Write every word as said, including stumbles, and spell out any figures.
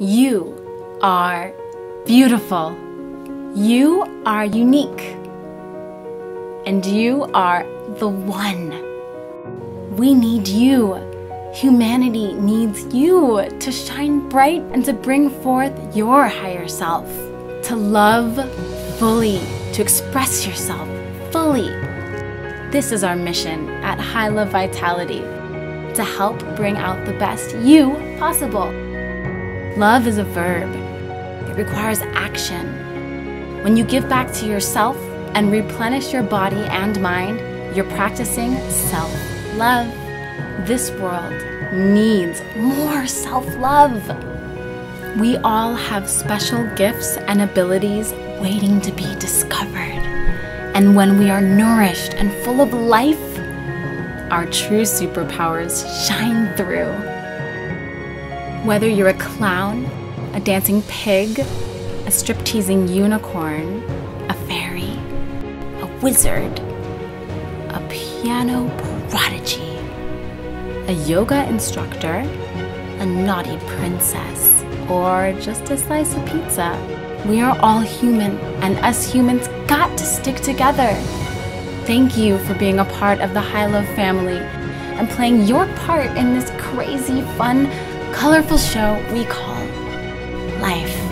You are beautiful. You are unique. And you are the one. We need you. Humanity needs you to shine bright and to bring forth your higher self. To love fully, to express yourself fully. This is our mission at Highlove Vitality, to help bring out the best you possible. Love is a verb. It requires action. When you give back to yourself and replenish your body and mind, you're practicing self-love. This world needs more self-love. We all have special gifts and abilities waiting to be discovered. And when we are nourished and full of life, our true superpowers shine through. Whether you're a clown, a dancing pig, a strip-teasing unicorn, a fairy, a wizard, a piano prodigy, a yoga instructor, a naughty princess, or just a slice of pizza. We are all human, and us humans got to stick together. Thank you for being a part of the Highlove family and playing your part in this crazy, fun, colorful show we call life.